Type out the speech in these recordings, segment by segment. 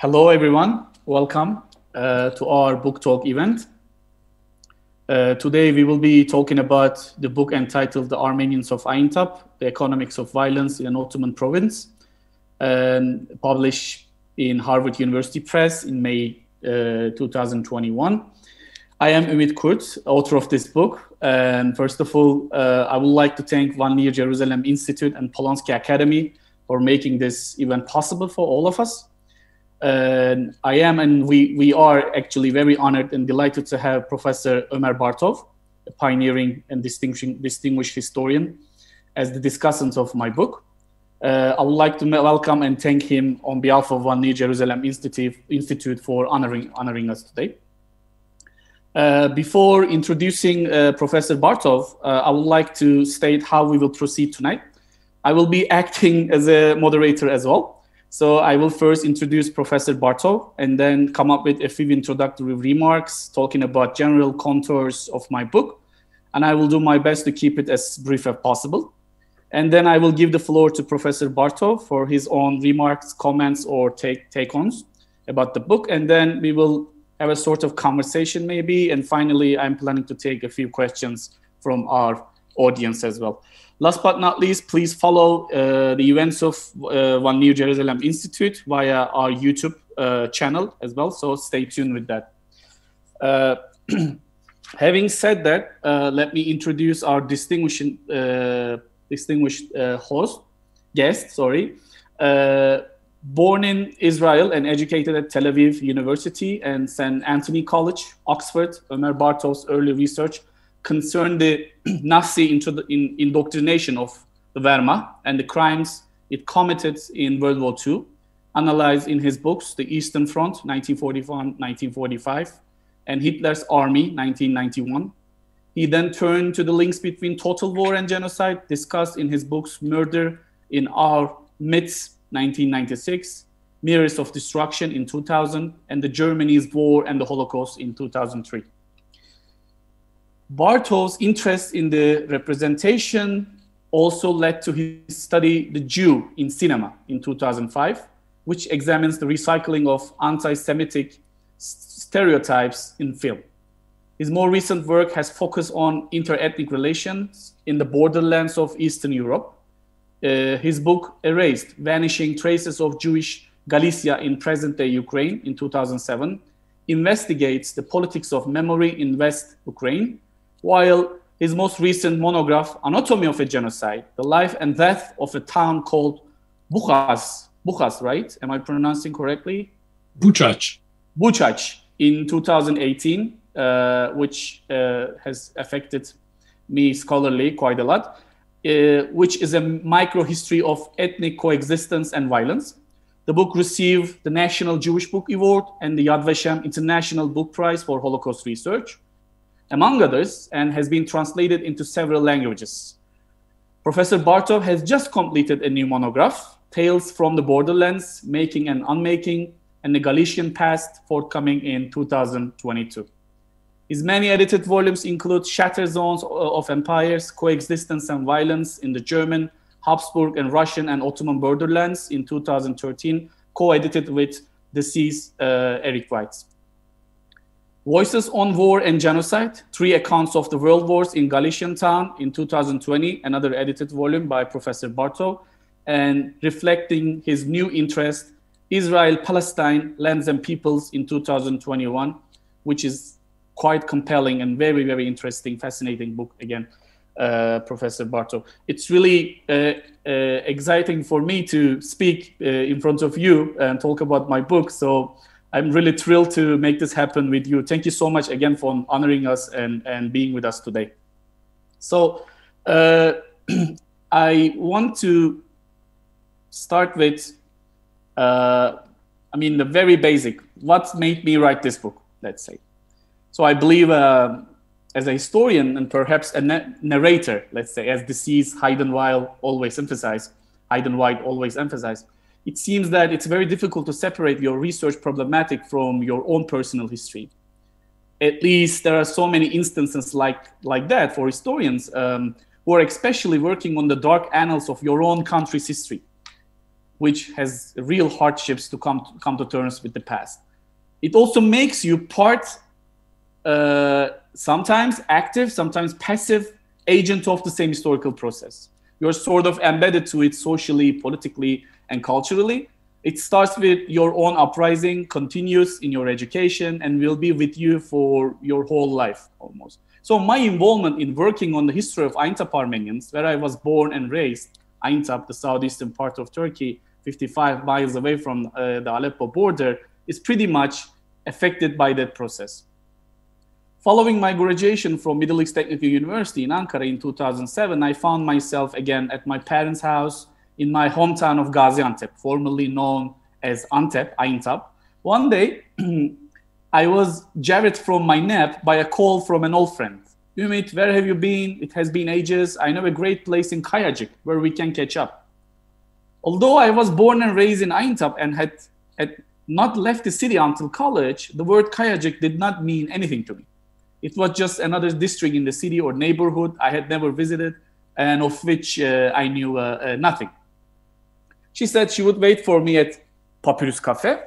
Hello, everyone. Welcome to our book talk event. Today, we will be talking about the book entitled The Armenians of Aintab: The Economics of Violence in an Ottoman Province, published in Harvard University Press in May 2021. I am Ümit Kurt, author of this book. And first of all, I would like to thank Van Leer Jerusalem Institute and Polonsky Academy for making this event possible for all of us. I am, and we are actually very honored and delighted to have Professor Ömer Bartov, a pioneering and distinguished historian, as the discussant of my book. I would like to welcome and thank him on behalf of Van Leer Jerusalem Institute for honoring us today. Before introducing Professor Bartov, I would like to state how we will proceed tonight. I will be acting as a moderator as well. So I will first introduce Professor Bartov and then come up with a few introductory remarks talking about general contours of my book. And I will do my best to keep it as brief as possible. And then I will give the floor to Professor Bartov for his own remarks, comments, or take-ons about the book. And then we will have a sort of conversation maybe. And finally, I'm planning to take a few questions from our audience as well. Last but not least, please follow the events of Van Leer Jerusalem Institute via our YouTube channel as well. So stay tuned with that. Having said that, let me introduce our distinguished guest. Born in Israel and educated at Tel Aviv University and St. Anthony College, Oxford, Ömer Bartov's early research concerned the Nazi indoctrination of the Wehrmacht and the crimes it committed in World War II, analyzed in his books The Eastern Front, 1941-1945, and Hitler's Army, 1991. He then turned to the links between total war and genocide, discussed in his books Murder in Our Midst, 1996, Mirrors of Destruction in 2000, and The Germany's War and the Holocaust in 2003. Bartov's interest in the representation also led to his study The Jew in Cinema in 2005, which examines the recycling of anti-Semitic stereotypes in film. His more recent work has focused on inter-ethnic relations in the borderlands of Eastern Europe. His book Erased: Vanishing Traces of Jewish Galicia in present-day Ukraine in 2007 investigates the politics of memory in West Ukraine, while his most recent monograph, Anatomy of a Genocide: The Life and Death of a Town Called Buczacz, right? Am I pronouncing correctly? Buczacz. Buczacz in 2018, which has affected me scholarly quite a lot, which is a micro-history of ethnic coexistence and violence. The book received the National Jewish Book Award and the Yad Vashem International Book Prize for Holocaust Research, among others, and has been translated into several languages. Professor Bartov has just completed a new monograph, Tales from the Borderlands: Making and Unmaking the Galician Past, forthcoming in 2022. His many edited volumes include Shatter Zones of Empires, Coexistence and Violence in the German, Habsburg and Russian and Ottoman Borderlands in 2013, co-edited with deceased Eric Weitz. Voices on War and Genocide, Three Accounts of the World Wars in Galician Town in 2020, another edited volume by Professor Bartov, and reflecting his new interest, Israel, Palestine, Lands and Peoples in 2021, which is quite compelling and very, very interesting, fascinating book again, Professor Bartov. It's really exciting for me to speak in front of you and talk about my book. So I'm really thrilled to make this happen with you. Thank you so much again for honoring us and being with us today. So I want to start with, the very basic, what made me write this book, let's say. So I believe as a historian and perhaps a narrator, let's say, as deceased Heidenweil always emphasized, it seems that it's very difficult to separate your research problematic from your own personal history. At least there are so many instances like that for historians who are especially working on the dark annals of your own country's history. which has real hardships to come to terms with the past. It also makes you part, sometimes active, sometimes passive agent of the same historical process. You're sort of embedded to it socially, politically, and culturally. It starts with your own uprising, continues in your education, and will be with you for your whole life, almost. So my involvement in working on the history of Aintab Armenians, where I was born and raised, Aintab, the southeastern part of Turkey, 55 miles away from the Aleppo border, is pretty much affected by that process. Following my graduation from Middle East Technical University in Ankara in 2007, I found myself again at my parents' house in my hometown of Gaziantep, formerly known as Antep, Aintab. One day, I was jarred from my nap by a call from an old friend. Ümit, where have you been? It has been ages. I know a great place in Kayacik where we can catch up. Although I was born and raised in Aintab and had not left the city until college, the word Kayacik did not mean anything to me. It was just another district in the city or neighborhood I had never visited and of which I knew nothing. She said she would wait for me at Populous Cafe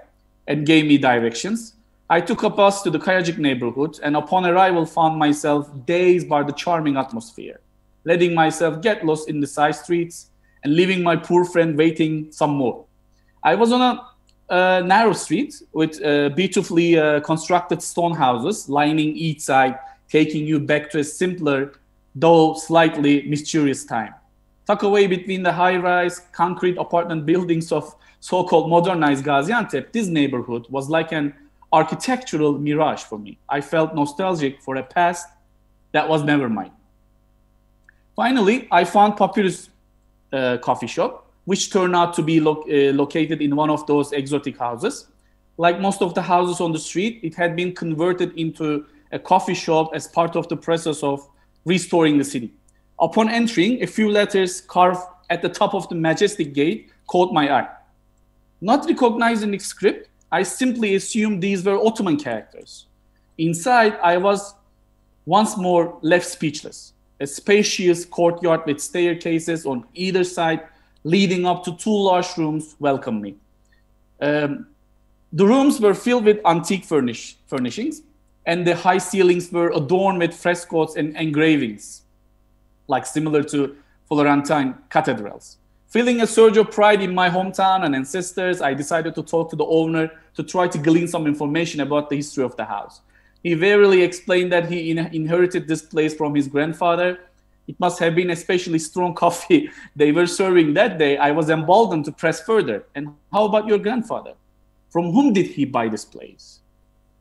and gave me directions. I took a bus to the Kayacik neighborhood and upon arrival found myself dazed by the charming atmosphere, letting myself get lost in the side streets and leaving my poor friend waiting some more. I was on a narrow street with beautifully constructed stone houses lining each side, taking you back to a simpler, though slightly mysterious time. Tucked away between the high-rise concrete apartment buildings of so-called modernized Gaziantep, this neighborhood was like an architectural mirage for me. I felt nostalgic for a past that was never mine. Finally, I found Populous coffee shop, which turned out to be located in one of those exotic houses. Like most of the houses on the street, it had been converted into a coffee shop as part of the process of restoring the city. Upon entering, a few letters carved at the top of the majestic gate caught my eye. Not recognizing its script, I simply assumed these were Ottoman characters. Inside, I was once more left speechless. A spacious courtyard with staircases on either side leading up to two large rooms welcomed me. The rooms were filled with antique furnishings, and the high ceilings were adorned with frescoes and engravings, like similar to Florentine cathedrals. Feeling a surge of pride in my hometown and ancestors, I decided to talk to the owner to try to glean some information about the history of the house. He warily explained that he inherited this place from his grandfather. It must have been especially strong coffee they were serving that day. I was emboldened to press further. And how about your grandfather? From whom did he buy this place?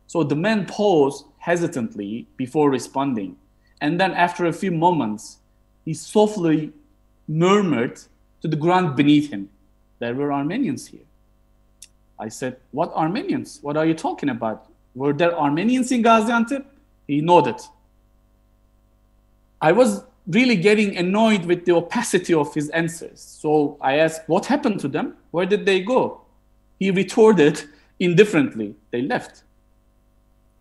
So the man paused hesitantly before responding. And then after a few moments, he softly murmured to the ground beneath him, there were Armenians here. I said, what Armenians? What are you talking about? Were there Armenians in Gaziantep? He nodded. I was really getting annoyed with the opacity of his answers. So I asked, what happened to them? Where did they go? He retorted indifferently, they left.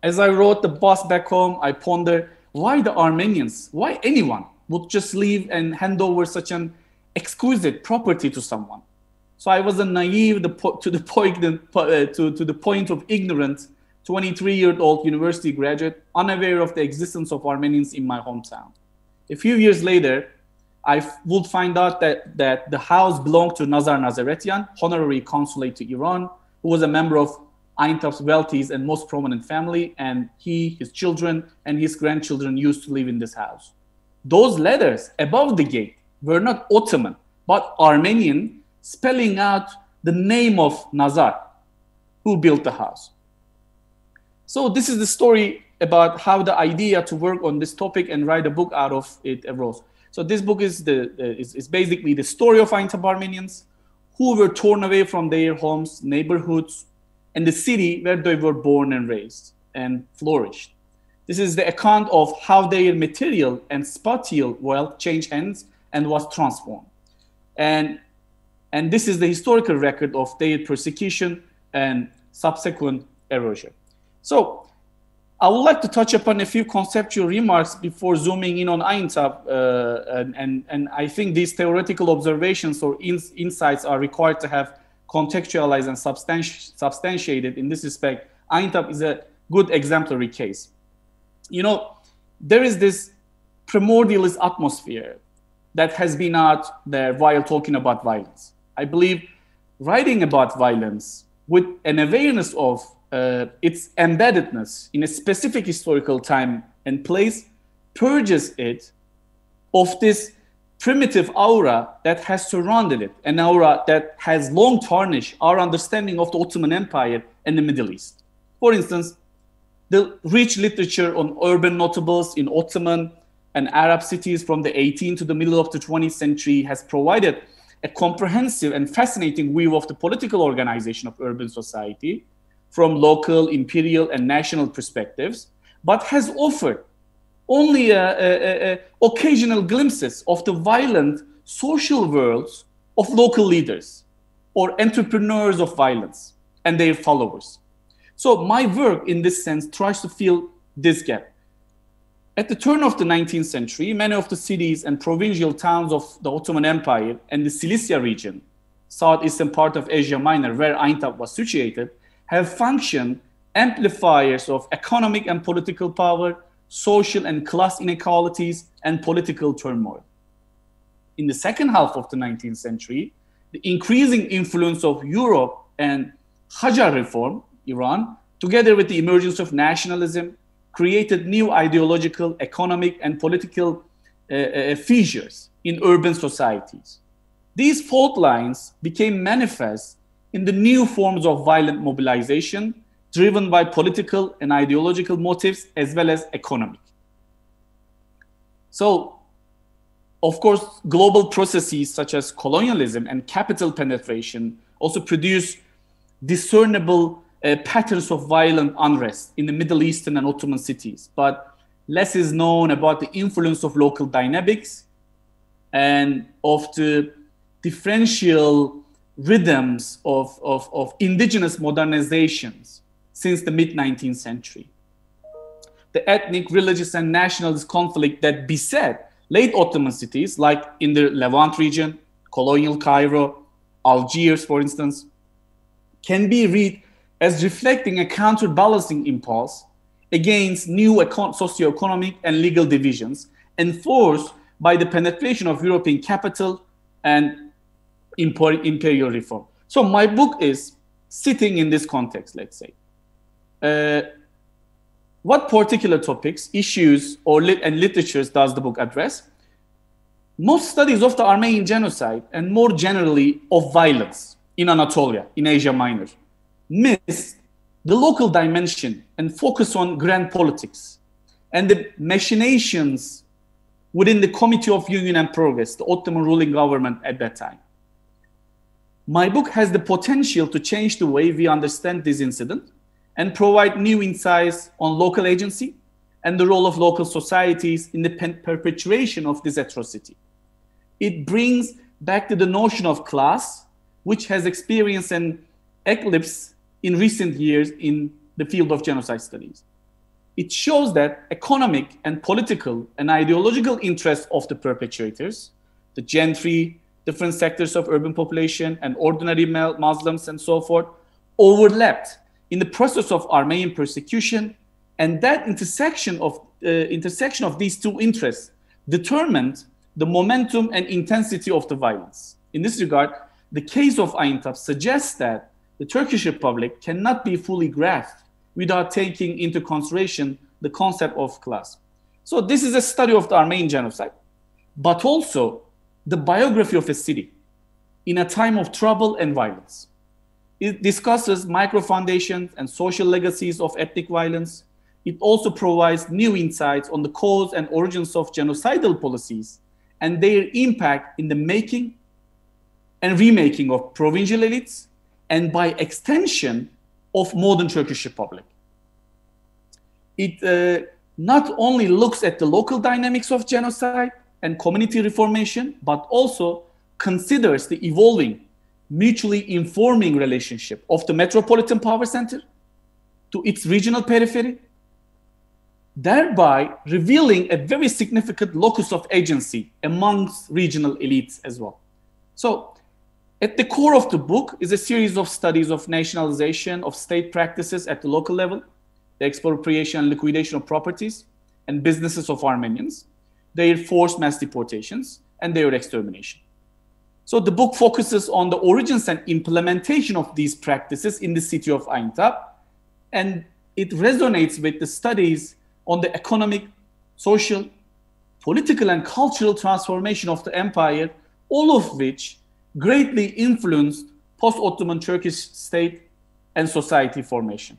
As I rode the bus back home, I pondered, why the Armenians? Why anyone would just leave and hand over such an exquisite property to someone. So I was a naive to the point of ignorant 23-year-old university graduate, unaware of the existence of Armenians in my hometown. A few years later, I would find out that the house belonged to Nazar Nazaretian, honorary consulate to Iran, who was a member of Aintab's wealthiest and most prominent family, and he, his children, and his grandchildren used to live in this house. Those letters above the gate were not Ottoman, but Armenian, spelling out the name of Nazar, who built the house. So this is the story about how the idea to work on this topic and write a book out of it arose. So this book is basically the story of Aintab Armenians, who were torn away from their homes, neighborhoods, and the city where they were born and raised and flourished. This is the account of how their material and spatial wealth changed hands and was transformed. And this is the historical record of their persecution and subsequent erosion. So I would like to touch upon a few conceptual remarks before zooming in on Aintab, and I think these theoretical observations or insights are required to have contextualized and substantiated. In this respect, Aintab is a good exemplary case. You know, there is this primordialist atmosphere that has been out there while talking about violence. I believe writing about violence with an awareness of its embeddedness in a specific historical time and place purges it of this primitive aura that has surrounded it, an aura that has long tarnished our understanding of the Ottoman Empire and the Middle East. For instance, the rich literature on urban notables in Ottoman and Arab cities from the 18th to the middle of the 20th century has provided a comprehensive and fascinating view of the political organization of urban society from local, imperial, and national perspectives, but has offered only occasional glimpses of the violent social worlds of local leaders or entrepreneurs of violence and their followers. So my work in this sense tries to fill this gap. At the turn of the 19th century, many of the cities and provincial towns of the Ottoman Empire and the Cilicia region, southeastern part of Asia Minor, where Aintab was situated, have functioned amplifiers of economic and political power, social and class inequalities, and political turmoil. In the second half of the 19th century, the increasing influence of Europe and Qajar reform, Iran, together with the emergence of nationalism, created new ideological, economic, and political fissures in urban societies. These fault lines became manifest in the new forms of violent mobilization driven by political and ideological motives as well as economic. So, of course, global processes such as colonialism and capital penetration also produce discernible patterns of violent unrest in the Middle Eastern and Ottoman cities, but less is known about the influence of local dynamics and of the differential rhythms of indigenous modernizations since the mid-19th century. The ethnic, religious, and nationalist conflict that beset late Ottoman cities, like in the Levant region, colonial Cairo, Algiers, for instance, can be read as reflecting a counterbalancing impulse against new socioeconomic and legal divisions enforced by the penetration of European capital and imperial reform. So my book is sitting in this context, let's say. What particular topics, issues, or literatures does the book address? Most studies of the Armenian genocide and more generally of violence in Anatolia, in Asia Minor, miss the local dimension and focus on grand politics and the machinations within the Committee of Union and Progress, the Ottoman ruling government at that time. My book has the potential to change the way we understand this incident and provide new insights on local agency and the role of local societies in the perpetuation of this atrocity. It brings back to the notion of class, which has experienced an eclipse in recent years in the field of genocide studies. It shows that economic and political and ideological interests of the perpetrators, the gentry, different sectors of urban population and ordinary Muslims and so forth overlapped in the process of Armenian persecution, and that intersection of these two interests determined the momentum and intensity of the violence. In this regard, the case of Aintab suggests that the Turkish Republic cannot be fully grasped without taking into consideration the concept of class. So this is a study of the Armenian genocide, but also the biography of a city in a time of trouble and violence. It discusses micro-foundations and social legacies of ethnic violence. It also provides new insights on the cause and origins of genocidal policies and their impact in the making and remaking of provincial elites and by extension of modern Turkish Republic. It not only looks at the local dynamics of genocide and community reformation, but also considers the evolving, mutually informing relationship of the metropolitan power center to its regional periphery, thereby revealing a very significant locus of agency amongst regional elites as well. So at the core of the book is a series of studies of nationalization of state practices at the local level, the expropriation and liquidation of properties and businesses of Armenians, their forced mass deportations, and their extermination. So the book focuses on the origins and implementation of these practices in the city of Aintab, and it resonates with the studies on the economic, social, political, and cultural transformation of the empire, all of which greatly influenced post-Ottoman Turkish state and society formation.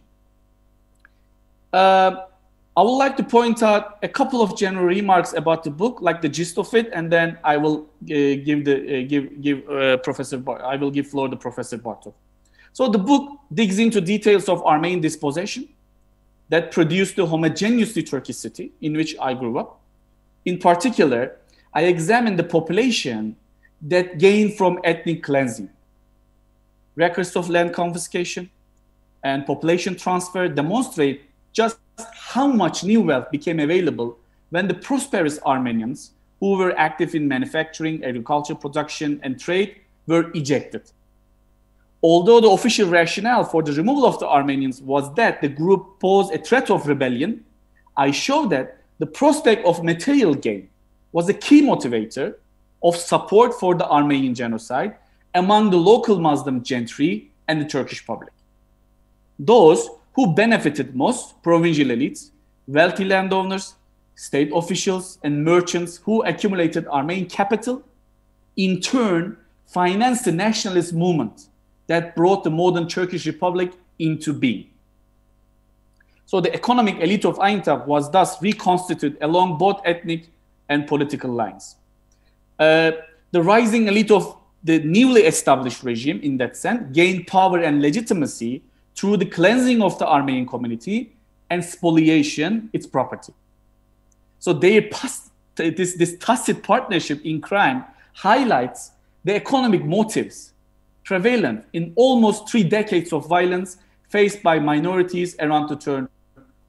I would like to point out a couple of general remarks about the book, like the gist of it, and then I will give floor to Professor Bartov. So the book digs into details of Armenian dispossession that produced the homogeneously Turkish city in which I grew up. In particular, I examined the population that gained from ethnic cleansing, records of land confiscation, and population transfer demonstrate just how much new wealth became available when the prosperous Armenians who were active in manufacturing, agricultural production, and trade were ejected. Although the official rationale for the removal of the Armenians was that the group posed a threat of rebellion, I showed that the prospect of material gain was a key motivator of support for the Armenian genocide among the local Muslim gentry and the Turkish public. Those who benefited most, provincial elites, wealthy landowners, state officials, and merchants who accumulated Armenian capital, in turn financed the nationalist movement that brought the modern Turkish Republic into being. So the economic elite of Aintab was thus reconstituted along both ethnic and political lines. The rising elite of the newly established regime, in that sense, gained power and legitimacy through the cleansing of the Armenian community and spoliation, its property. So this tacit partnership in crime highlights the economic motives prevalent in almost 3 decades of violence faced by minorities around the turn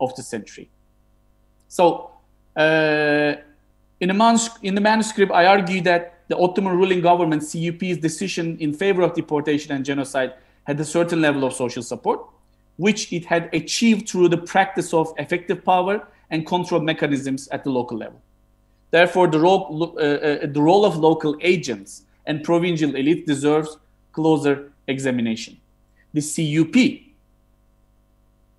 of the century. So in the manuscript, I argue that the Ottoman ruling government, CUP's decision in favor of deportation and genocide had a certain level of social support, which it had achieved through the practice of effective power and control mechanisms at the local level. Therefore, the role of local agents and provincial elite deserves closer examination. The CUP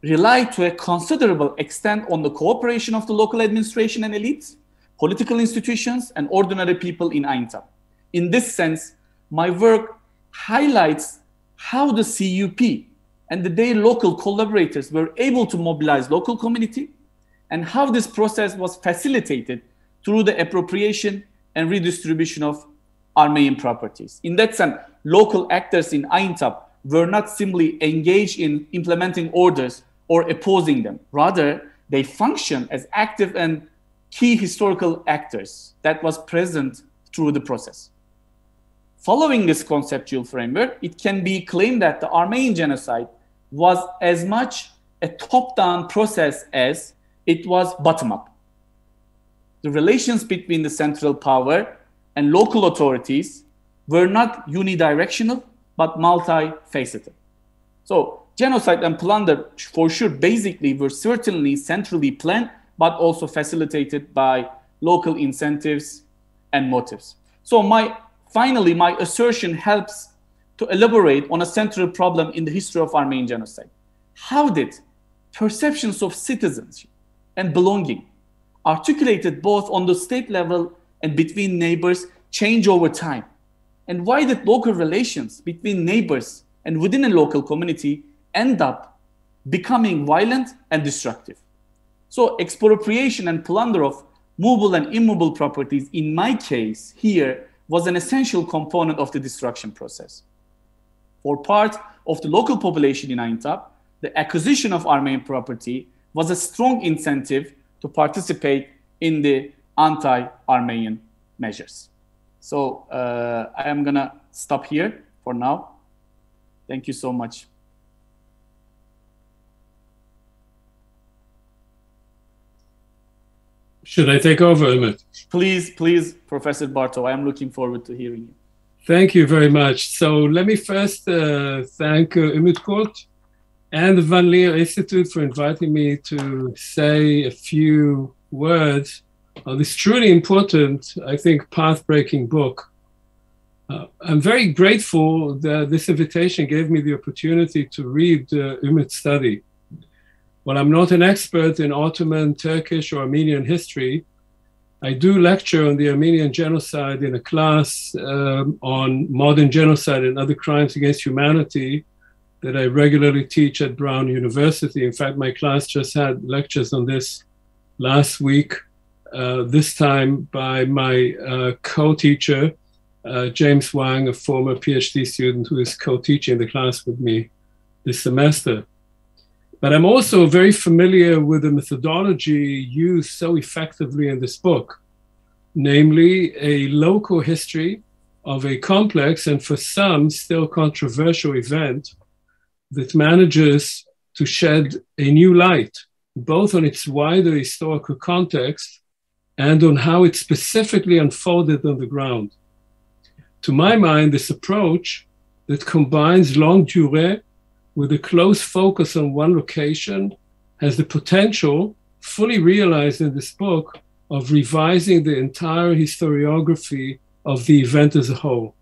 relied to a considerable extent on the cooperation of the local administration and elites, political institutions, and ordinary people in Aintab. In this sense, my work highlights how the CUP and their local collaborators were able to mobilize local community and how this process was facilitated through the appropriation and redistribution of Armenian properties. In that sense, local actors in Aintab were not simply engaged in implementing orders or opposing them. Rather, they functioned as active and key historical actors that was present through the process. Following this conceptual framework, it can be claimed that the Armenian genocide was as much a top-down process as it was bottom-up. The relations between the central power and local authorities were not unidirectional, but multifaceted. So genocide and plunder, for sure, basically were certainly centrally planned, but also facilitated by local incentives and motives. So Finally, my assertion helps to elaborate on a central problem in the history of Armenian genocide. How did perceptions of citizenship and belonging, articulated both on the state level and between neighbors, change over time? And why did local relations between neighbors and within a local community end up becoming violent and destructive? So expropriation and plunder of movable and immovable properties, in my case here, was an essential component of the destruction process. For part of the local population in Aintab, the acquisition of Armenian property was a strong incentive to participate in the anti-Armenian measures. So I am gonna stop here for now. Thank you so much. Should I take over, Ümit? Please, please, Professor Bartov. I am looking forward to hearing you. Thank you very much. So let me first thank Ümit Kurt and the Van Leer Institute for inviting me to say a few words on this truly important, I think, path-breaking book. I'm very grateful that this invitation gave me the opportunity to read Ümit's study. While I'm not an expert in Ottoman, Turkish, or Armenian history, I do lecture on the Armenian genocide in a class on modern genocide and other crimes against humanity that I regularly teach at Brown University. In fact, my class just had lectures on this last week, this time by my co-teacher, James Wang, a former PhD student who is co-teaching the class with me this semester. But I'm also very familiar with the methodology used so effectively in this book, namely a local history of a complex and for some still controversial event that manages to shed a new light, both on its wider historical context and on how it specifically unfolded on the ground. To my mind, this approach that combines longue durée with a close focus on one location has the potential, fully realized in this book, of revising the entire historiography of the event as a whole.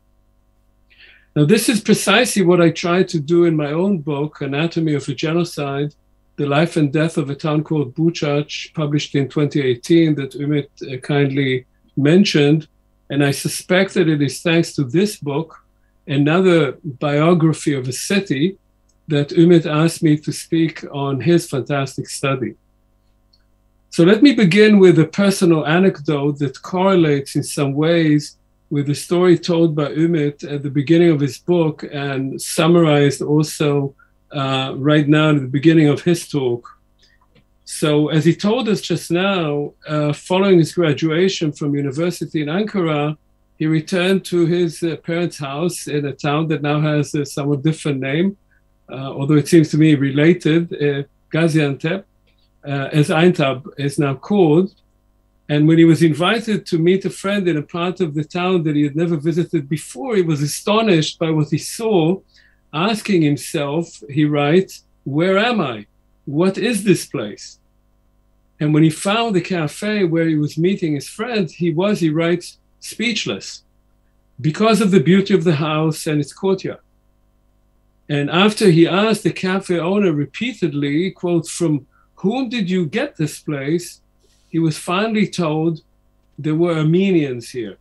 Now, this is precisely what I tried to do in my own book, Anatomy of a Genocide: The Life and Death of a Town Called Buczacz, published in 2018, that Ümit kindly mentioned. And I suspect that it is thanks to this book, another biography of a city, that Ümit asked me to speak on his fantastic study. So let me begin with a personal anecdote that correlates in some ways with the story told by Ümit at the beginning of his book and summarized also right now at the beginning of his talk. So as he told us just now, following his graduation from university in Ankara, he returned to his parents' house in a town that now has a somewhat different name, although it seems to me related, Gaziantep, as Aintab is now called. And when he was invited to meet a friend in a part of the town that he had never visited before, he was astonished by what he saw, asking himself, he writes, "Where am I? What is this place?" And when he found the cafe where he was meeting his friend, he was, he writes, speechless because of the beauty of the house and its courtyard. And after he asked the cafe owner repeatedly, quote, "From whom did you get this place?" he was finally told there were Armenians here.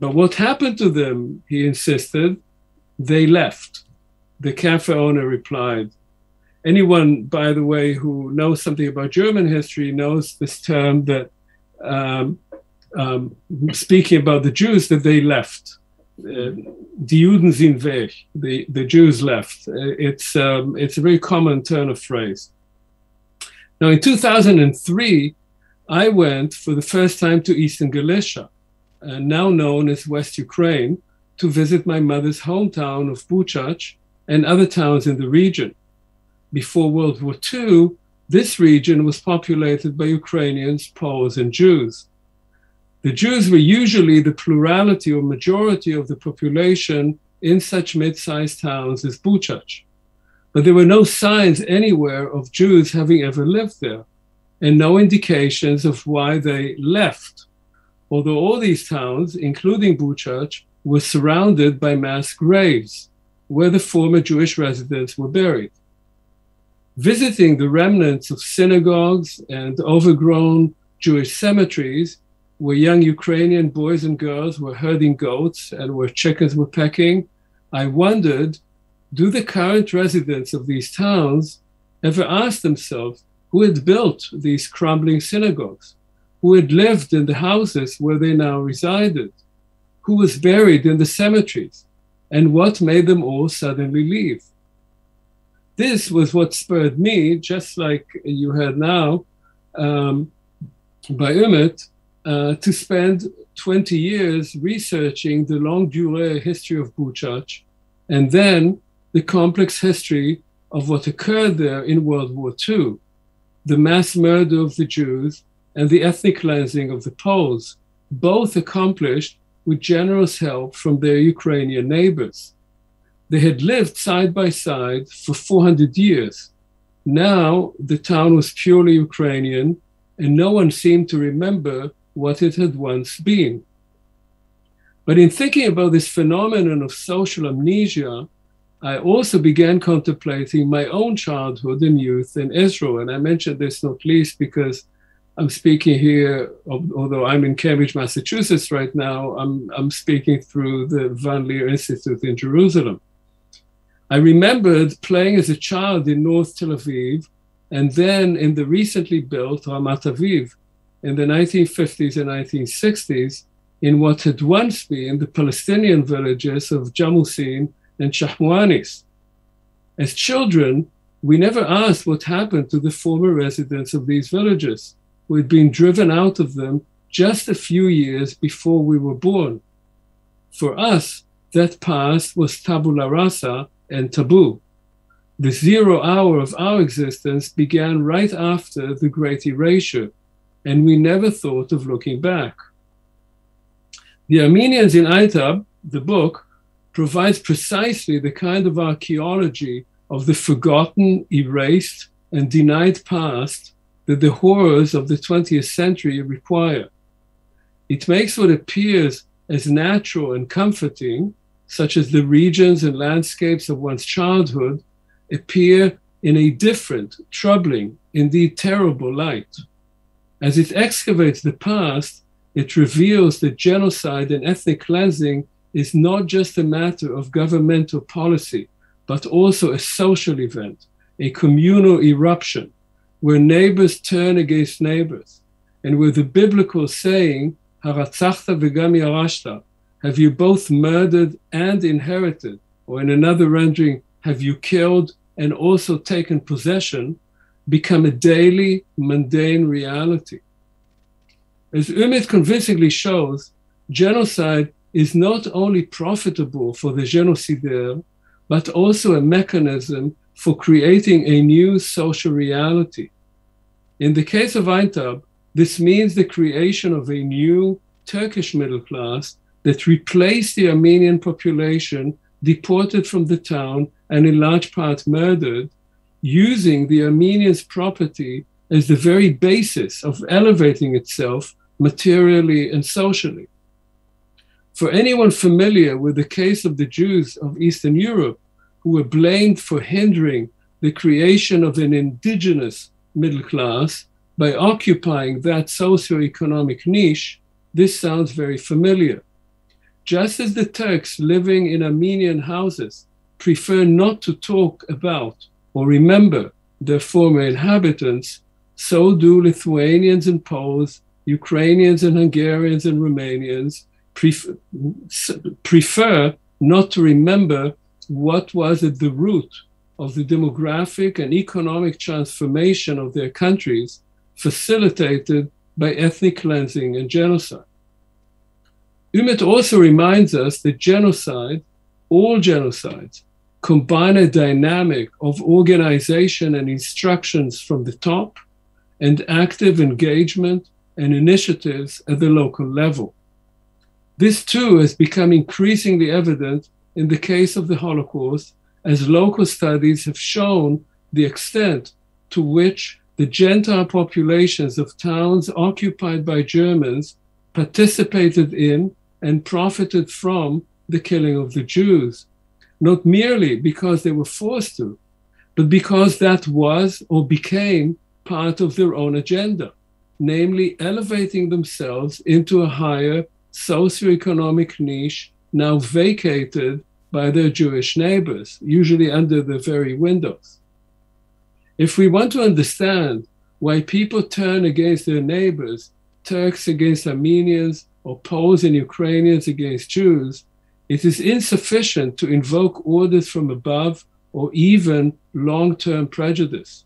But what happened to them, he insisted, they left. The cafe owner replied. Anyone, by the way, who knows something about German history knows this term that, speaking about the Jews, that they left. Die Juden sind weg, the Jews left. It's a very common turn of phrase. Now, in 2003, I went for the first time to Eastern Galicia, now known as West Ukraine, to visit my mother's hometown of Buczacz and other towns in the region. Before World War II, this region was populated by Ukrainians, Poles, and Jews. The Jews were usually the plurality or majority of the population in such mid-sized towns as Buczacz. But there were no signs anywhere of Jews having ever lived there, and no indications of why they left, although all these towns, including Buczacz, were surrounded by mass graves, where the former Jewish residents were buried. Visiting the remnants of synagogues and overgrown Jewish cemeteries, where young Ukrainian boys and girls were herding goats and where chickens were pecking, I wondered, do the current residents of these towns ever ask themselves who had built these crumbling synagogues, who had lived in the houses where they now resided, who was buried in the cemeteries, and what made them all suddenly leave? This was what spurred me, just like you heard now by Ümit, to spend 20 years researching the longue durée history of Buczacz and then the complex history of what occurred there in World War II, the mass murder of the Jews and the ethnic cleansing of the Poles, both accomplished with generous help from their Ukrainian neighbors. They had lived side by side for 400 years. Now the town was purely Ukrainian, and no one seemed to remember what it had once been. But in thinking about this phenomenon of social amnesia, I also began contemplating my own childhood and youth in Israel. And I mentioned this not least because I'm speaking here, although I'm in Cambridge, Massachusetts right now, I'm speaking through the Van Leer Institute in Jerusalem. I remembered playing as a child in North Tel Aviv and then in the recently built Ramat Aviv in the 1950s and 1960s in what had once been the Palestinian villages of Jamusin and Shahwanis. As children, we never asked what happened to the former residents of these villages, who had been driven out of them just a few years before we were born. For us, that past was tabula rasa and taboo. The zero hour of our existence began right after the Great Erasure, and we never thought of looking back. The Armenians in Aintab, the book, provides precisely the kind of archaeology of the forgotten, erased, and denied past that the horrors of the 20th century require. It makes what appears as natural and comforting, such as the regions and landscapes of one's childhood, appear in a different, troubling, indeed terrible light. As it excavates the past, it reveals that genocide and ethnic cleansing is not just a matter of governmental policy, but also a social event, a communal eruption, where neighbors turn against neighbors, and where the biblical saying, haratzachta v'gam yarashta, have you both murdered and inherited, or in another rendering, have you killed and also taken possession, become a daily, mundane reality. As Ümit convincingly shows, genocide is not only profitable for the genocidaire, but also a mechanism for creating a new social reality. In the case of Aintab, this means the creation of a new Turkish middle class that replaced the Armenian population deported from the town and in large part murdered, using the Armenians' property as the very basis of elevating itself materially and socially. For anyone familiar with the case of the Jews of Eastern Europe, who were blamed for hindering the creation of an indigenous middle class by occupying that socioeconomic niche, this sounds very familiar. Just as the Turks living in Armenian houses prefer not to talk about or remember their former inhabitants, so do Lithuanians and Poles, Ukrainians and Hungarians and Romanians prefer not to remember what was at the root of the demographic and economic transformation of their countries, facilitated by ethnic cleansing and genocide. Ümit also reminds us that genocide, all genocides, combine a dynamic of organization and instructions from the top and active engagement and initiatives at the local level. This too has become increasingly evident in the case of the Holocaust, as local studies have shown the extent to which the Gentile populations of towns occupied by Germans participated in and profited from the killing of the Jews, not merely because they were forced to, but because that was or became part of their own agenda, namely elevating themselves into a higher socioeconomic niche now vacated by their Jewish neighbors, usually under their very windows. If we want to understand why people turn against their neighbors, Turks against Armenians, or Poles and Ukrainians against Jews, it is insufficient to invoke orders from above or even long-term prejudice.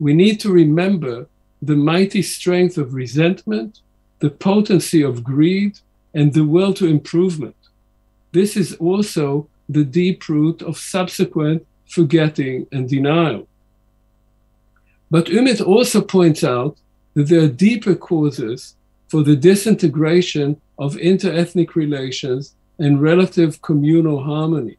We need to remember the mighty strength of resentment, the potency of greed, and the will to improvement. This is also the deep root of subsequent forgetting and denial. But Ümit also points out that there are deeper causes for the disintegration of inter-ethnic relations and relative communal harmony.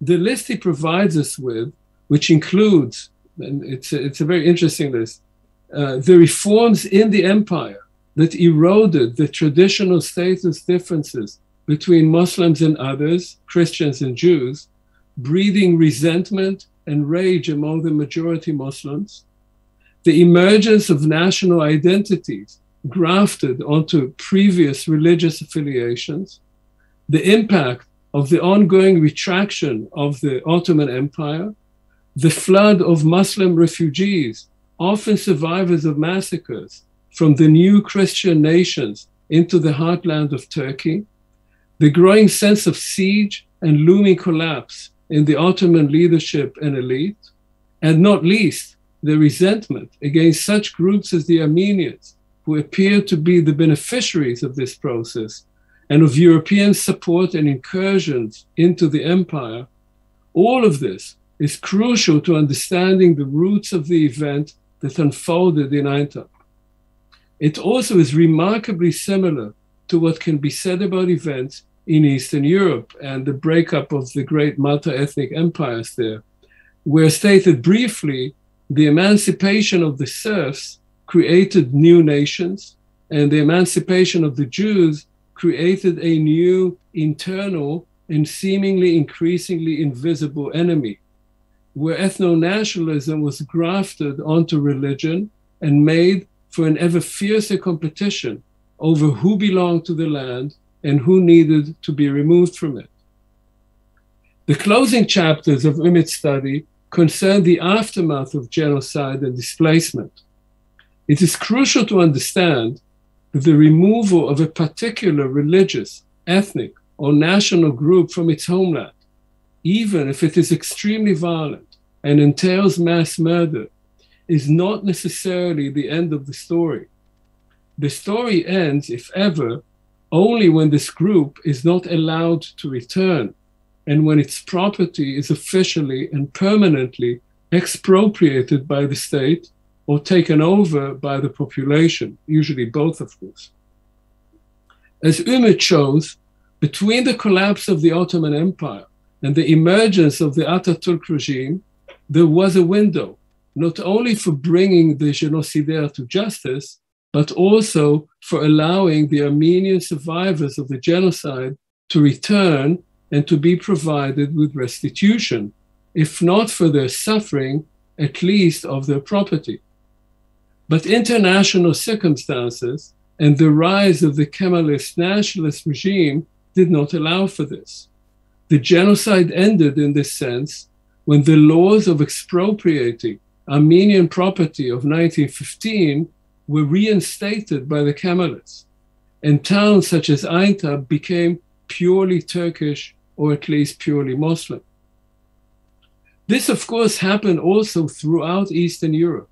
The list he provides us with, which includes, and it's a very interesting list, the reforms in the empire that eroded the traditional status differences between Muslims and others, Christians and Jews, breeding resentment and rage among the majority Muslims, the emergence of national identities grafted onto previous religious affiliations, the impact of the ongoing retraction of the Ottoman Empire, the flood of Muslim refugees, often survivors of massacres, from the new Christian nations into the heartland of Turkey, the growing sense of siege and looming collapse in the Ottoman leadership and elite, and not least, the resentment against such groups as the Armenians, who appear to be the beneficiaries of this process and of European support and incursions into the empire. All of this is crucial to understanding the roots of the event that unfolded in Aintab. It also is remarkably similar to what can be said about events in Eastern Europe and the breakup of the great multi-ethnic empires there, where, stated briefly, the emancipation of the serfs created new nations, and the emancipation of the Jews created a new internal and seemingly increasingly invisible enemy, where ethno-nationalism was grafted onto religion and made for an ever fiercer competition over who belonged to the land and who needed to be removed from it. The closing chapters of Ümit's study concern the aftermath of genocide and displacement. It is crucial to understand that the removal of a particular religious, ethnic, or national group from its homeland, even if it is extremely violent and entails mass murder, is not necessarily the end of the story. The story ends, if ever, only when this group is not allowed to return and when its property is officially and permanently expropriated by the state or taken over by the population, usually both, of course. As Ümit shows, between the collapse of the Ottoman Empire and the emergence of the Ataturk regime, there was a window, not only for bringing the genocidaires to justice, but also for allowing the Armenian survivors of the genocide to return and to be provided with restitution, if not for their suffering, at least of their property. But international circumstances and the rise of the Kemalist nationalist regime did not allow for this. The genocide ended in this sense when the laws of expropriating Armenian property of 1915 were reinstated by the Kemalists, and towns such as Aintab became purely Turkish, or at least purely Muslim. This, of course, happened also throughout Eastern Europe,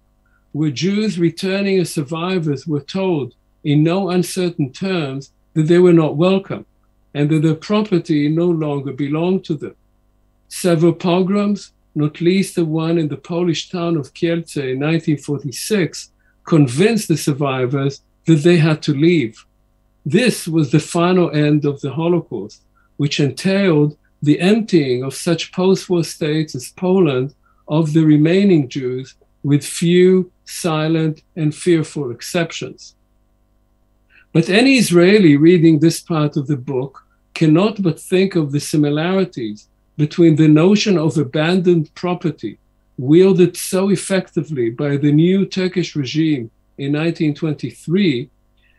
where Jews returning as survivors were told in no uncertain terms that they were not welcome and that their property no longer belonged to them. Several pogroms, not least the one in the Polish town of Kielce in 1946, convinced the survivors that they had to leave. This was the final end of the Holocaust, which entailed the emptying of such post-war states as Poland of the remaining Jews, with few, silent, and fearful exceptions. But any Israeli reading this part of the book cannot but think of the similarities between the notion of abandoned property, wielded so effectively by the new Turkish regime in 1923,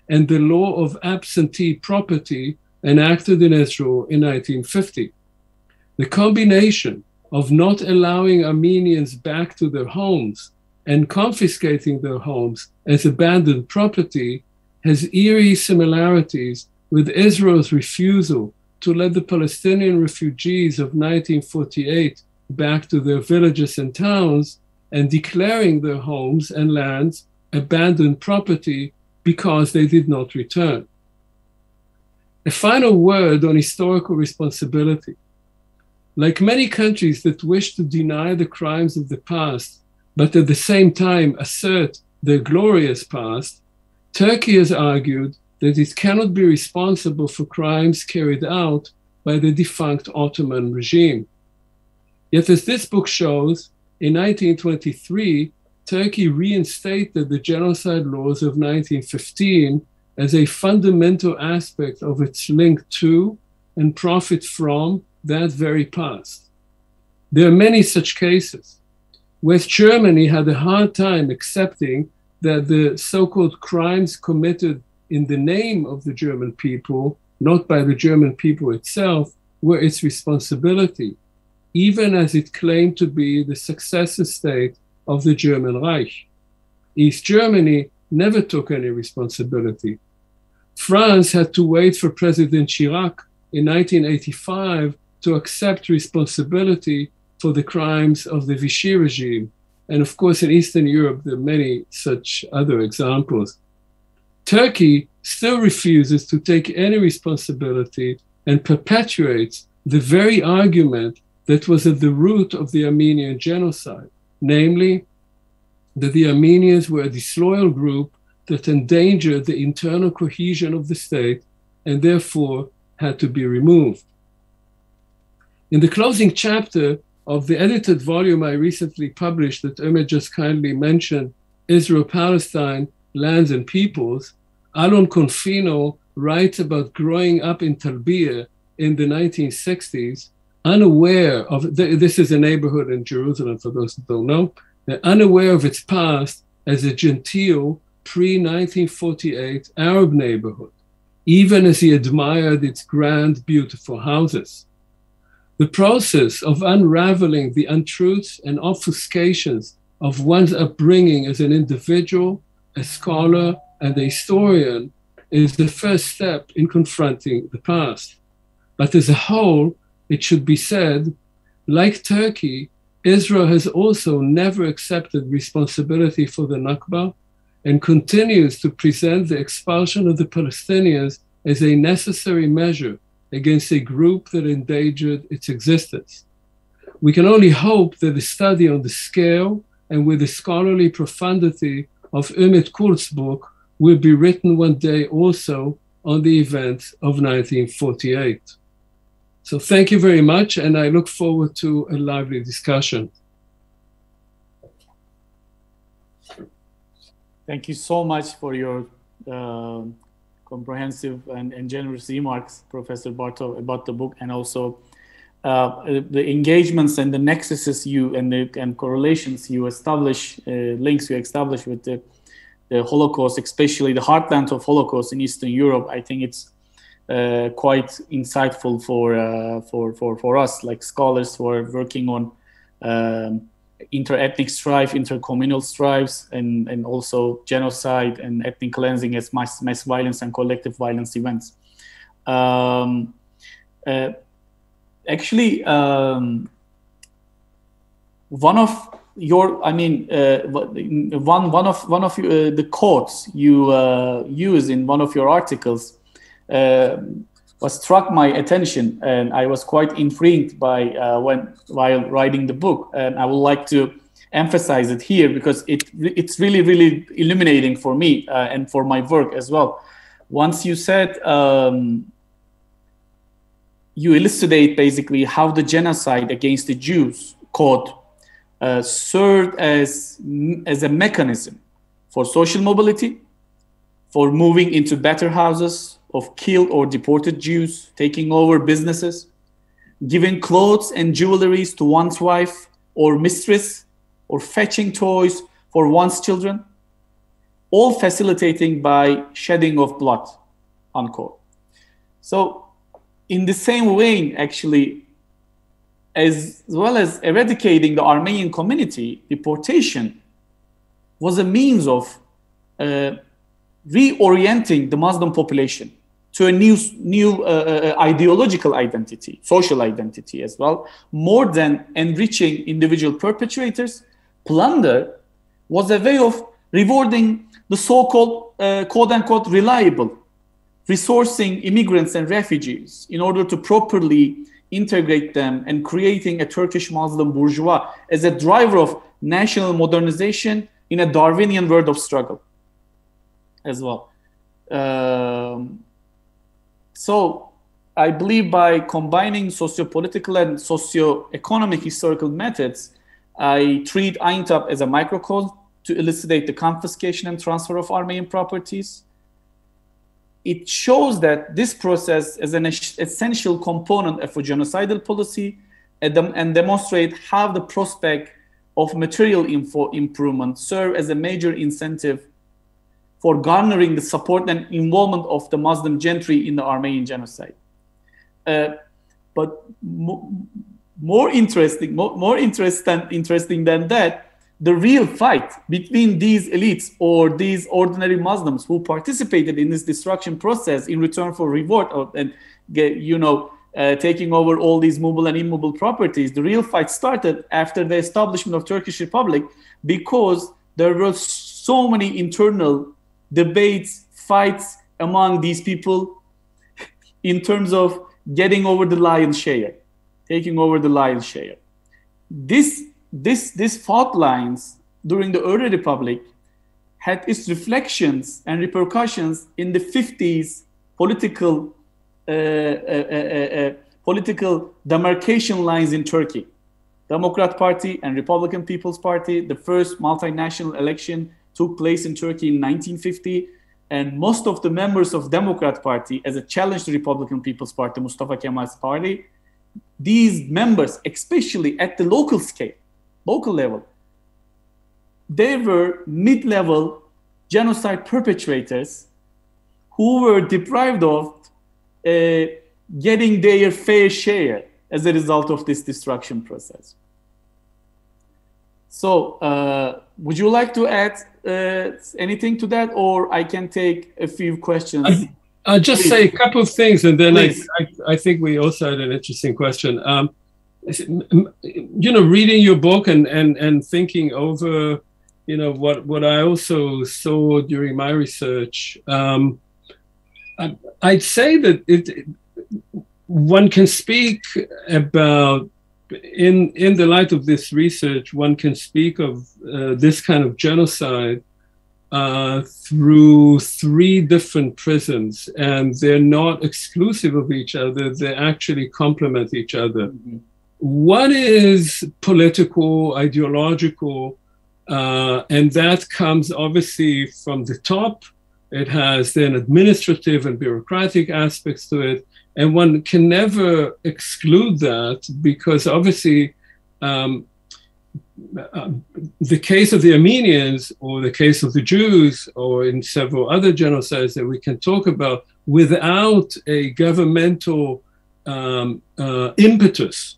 and the law of absentee property enacted in Israel in 1950. The combination of not allowing Armenians back to their homes and confiscating their homes as abandoned property has eerie similarities with Israel's refusal to let the Palestinian refugees of 1948 back to their villages and towns, and declaring their homes and lands abandoned property because they did not return. A final word on historical responsibility. Like many countries that wish to deny the crimes of the past, but at the same time assert the glorious past, Turkey has argued that it cannot be responsible for crimes carried out by the defunct Ottoman regime. Yet, as this book shows, in 1923, Turkey reinstated the genocide laws of 1915 as a fundamental aspect of its link to and profit from that very past. There are many such cases. West Germany had a hard time accepting that the so-called crimes committed in the name of the German people, not by the German people itself, were its responsibility, even as it claimed to be the successor state of the German Reich. East Germany never took any responsibility. France had to wait for President Chirac in 1985 to accept responsibility for the crimes of the Vichy regime. And of course, in Eastern Europe, there are many such other examples. Turkey still refuses to take any responsibility and perpetuates the very argument that was at the root of the Armenian genocide, namely that the Armenians were a disloyal group that endangered the internal cohesion of the state and therefore had to be removed. In the closing chapter of the edited volume I recently published that Ömer just kindly mentioned, Israel, Palestine, Lands and Peoples, Alon Confino writes about growing up in Talbiyah in the 1960s, unaware of, this is a neighborhood in Jerusalem for those who don't know, unaware of its past as a genteel pre-1948 Arab neighborhood, even as he admired its grand, beautiful houses. The process of unraveling the untruths and obfuscations of one's upbringing as an individual, a scholar, and a historian is the first step in confronting the past. But as a whole, it should be said, like Turkey, Israel has also never accepted responsibility for the Nakba and continues to present the expulsion of the Palestinians as a necessary measure against a group that endangered its existence. We can only hope that the study on the scale and with the scholarly profundity of Ümit Kurt's book will be written one day also on the events of 1948. So thank you very much, and I look forward to a lively discussion. Thank you so much for your comprehensive and generous remarks, Professor Bartov, about the book, and also the engagements and the nexuses and correlations you establish, links you establish with the Holocaust, especially the heartland of Holocaust in Eastern Europe. I think it's quite insightful for us, like scholars who are working on inter-ethnic strife, intercommunal strifes, and also genocide and ethnic cleansing as mass violence and collective violence events. One of your, the quotes you use in one of your articles was struck my attention, and I was quite intrigued by while writing the book, and I would like to emphasize it here because it's really, really illuminating for me and for my work as well. Once you said, you elucidate basically how the genocide against the Jews code served as a mechanism for social mobility, for moving into better houses of killed or deported Jews, taking over businesses, giving clothes and jewelries to one's wife or mistress, or fetching toys for one's children, all facilitating by shedding of blood, unquote. So in the same way, actually, as well as eradicating the Armenian community, deportation was a means of reorienting the Muslim population to a new ideological identity, social identity as well, more than enriching individual perpetrators. Plunder was a way of rewarding the so-called, quote-unquote, reliable, resourcing immigrants and refugees in order to properly integrate them, and creating a Turkish Muslim bourgeois as a driver of national modernization in a Darwinian world of struggle as well. So I believe by combining sociopolitical and socioeconomic historical methods, I treat Aintab as a microcosm to elucidate the confiscation and transfer of Armenian properties. It shows that this process is an essential component of a genocidal policy and demonstrate how the prospect of material improvement serve as a major incentive for garnering the support and involvement of the Muslim gentry in the Armenian genocide. But more interesting than that, the real fight between these elites or these ordinary Muslims who participated in this destruction process in return for reward and, you know, taking over all these movable and immovable properties, the real fight started after the establishment of Turkish Republic, because there were so many internal debates, fights among these people in terms of getting over the lion's share, taking over the lion's share. This fault lines during the early republic had its reflections and repercussions in the 50s political political demarcation lines in Turkey. Democrat Party and Republican People's Party, the first multinational election took place in Turkey in 1950, and most of the members of Democrat Party, as a challenge to Republican People's Party, Mustafa Kemal's party, these members, especially at the local scale, local level, they were mid-level genocide perpetrators who were deprived of getting their fair share as a result of this destruction process. So would you like to add anything to that, or I can take a few questions? I'll just say a couple of things, and then I think we also had an interesting question. You know, reading your book and thinking over, you know, what I also saw during my research, I'd say that one can speak about, in the light of this research, one can speak of this kind of genocide through three different prisms, and they're not exclusive of each other, they actually complement each other. Mm-hmm. One is political, ideological, and that comes obviously from the top. It has then administrative and bureaucratic aspects to it, and one can never exclude that, because obviously the case of the Armenians, or the case of the Jews, or in several other genocides that we can talk about, without a governmental impetus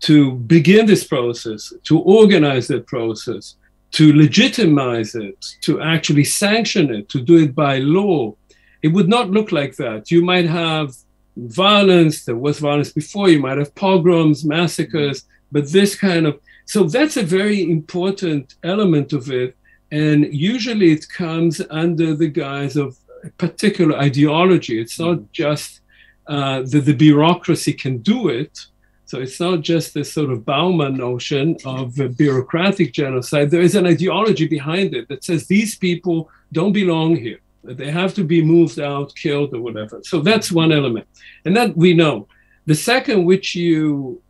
to begin this process, to organize that process, to legitimize it, to actually sanction it, to do it by law, it would not look like that. You might have violence, there was violence before, you might have pogroms, massacres, but this kind of, so that's a very important element of it. And usually it comes under the guise of a particular ideology. It's not just that the bureaucracy can do it. So it's not just this sort of Bauman notion of a bureaucratic genocide. There is an ideology behind it that says these people don't belong here. They have to be moved out, killed, or whatever. So that's one element. And that we know. The second, which you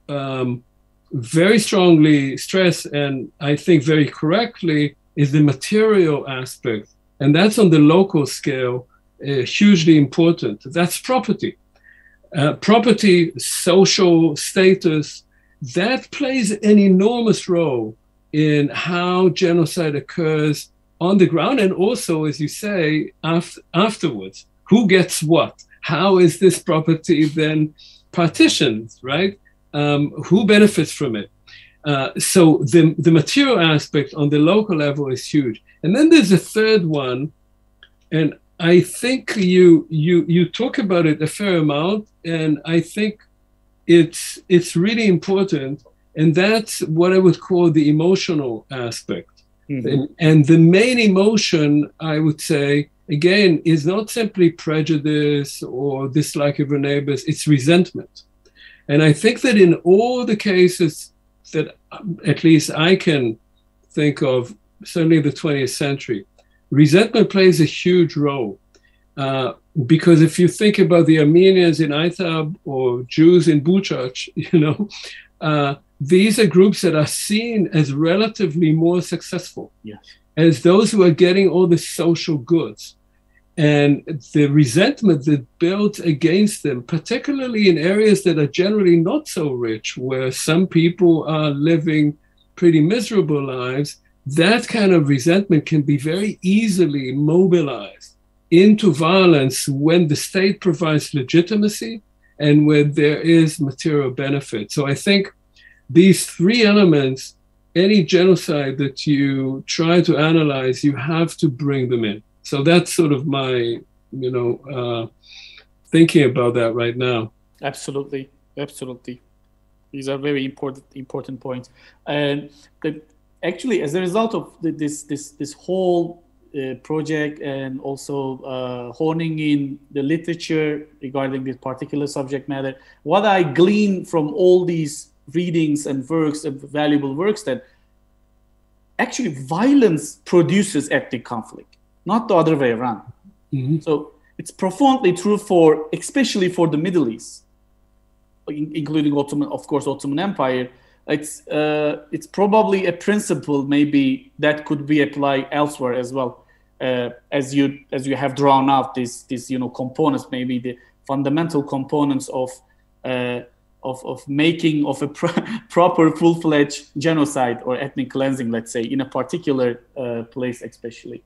very strongly stress, and I think very correctly, is the material aspect. And that's on the local scale, hugely important. That's property. Property, social status, that plays an enormous role in how genocide occurs on the ground, and also, as you say, afterwards. Who gets what? How is this property then partitioned, right? Who benefits from it? So the material aspect on the local level is huge. And then there's a third one, and I think you talk about it a fair amount, and I think it's really important, and that's what I would call the emotional aspect. Mm-hmm. And the main emotion, I would say, again, is not simply prejudice or dislike of your neighbors, it's resentment. And I think that in all the cases that at least I can think of, certainly the 20th century. Resentment plays a huge role because if you think about the Armenians in Aintab or Jews in Buczacz, you know, these are groups that are seen as relatively more successful, yes, as those who are getting all the social goods. And the resentment that built against them, particularly in areas that are generally not so rich, where some people are living pretty miserable lives, that kind of resentment can be very easily mobilized into violence when the state provides legitimacy and when there is material benefit. So I think these three elements, any genocide that you try to analyze, you have to bring them in. So that's sort of my, you know, thinking about that right now. Absolutely, absolutely. These are very important points. And actually, as a result of this whole project and also honing in the literature regarding this particular subject matter, what I glean from all these readings and works, valuable works, that actually violence produces ethnic conflict, not the other way around. Mm-hmm. So it's profoundly true for, especially for the Middle East, including Ottoman Empire. It's probably a principle maybe that could be applied elsewhere as well, as you have drawn out these components, maybe the fundamental components of making of a proper full-fledged genocide or ethnic cleansing, let's say, in a particular place, especially.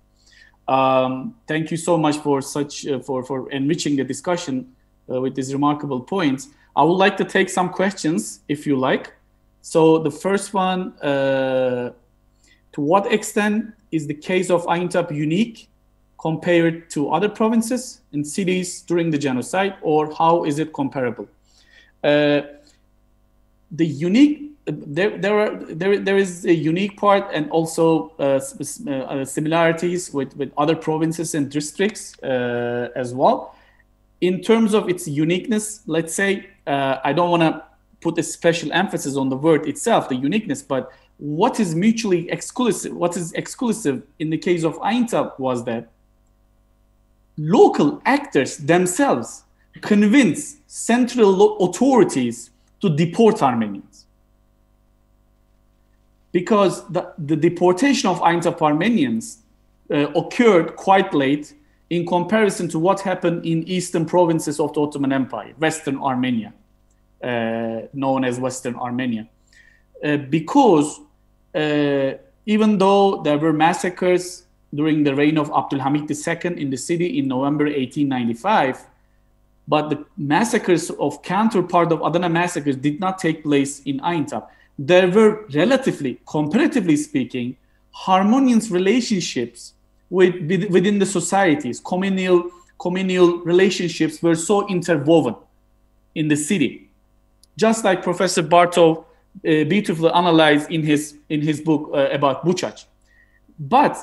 Thank you so much for for enriching the discussion with these remarkable points. I would like to take some questions, if you like. So the first one, to what extent is the case of Aintab unique compared to other provinces and cities during the genocide, or how is it comparable? There is a unique part and also similarities with other provinces and districts as well. In terms of its uniqueness, let's say, I don't want to put a special emphasis on the word itself, the uniqueness, but what is mutually exclusive? What is exclusive in the case of Aintab was that local actors themselves convinced central authorities to deport Armenians. Because the deportation of Aintab Armenians occurred quite late in comparison to what happened in eastern provinces of the Ottoman Empire, Western Armenia, known as Western Armenia. Because even though there were massacres during the reign of Abdulhamid II in the city in November 1895, but the massacres of counterpart of Adana massacres did not take place in Aintab. There were relatively, comparatively speaking, harmonious relationships within the societies. Communal relationships were so interwoven in the city, just like Professor Bartov beautifully analyzed in his book about Buczacz. But